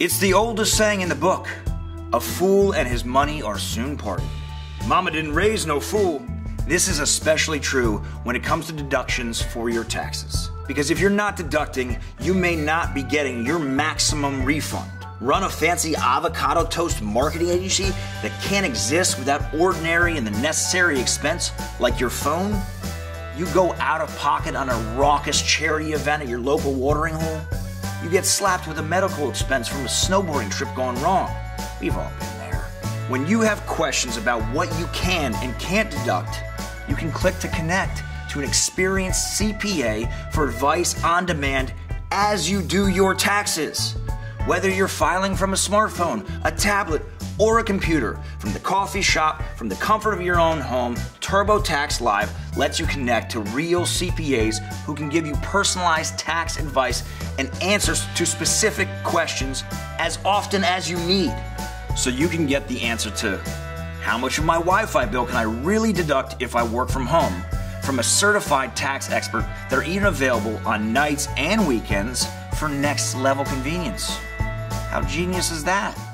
It's the oldest saying in the book. A fool and his money are soon parted. Mama didn't raise no fool. This is especially true when it comes to deductions for your taxes. Because if you're not deducting, you may not be getting your maximum refund. Run a fancy avocado toast marketing agency that can't exist without ordinary and the necessary expense, like your phone? You go out of pocket on a raucous charity event at your local watering hole? You get slapped with a medical expense from a snowboarding trip gone wrong? We've all been there. When you have questions about what you can and can't deduct, you can click to connect to an experienced CPA for advice on demand as you do your taxes. Whether you're filing from a smartphone, a tablet, or a computer, from the coffee shop, from the comfort of your own home, TurboTax Live lets you connect to real CPAs who can give you personalized tax advice and answers to specific questions as often as you need. So you can get the answer to, how much of my Wi-Fi bill can I really deduct if I work from home? From a certified tax expert that are even available on nights and weekends for next level convenience. How genius is that?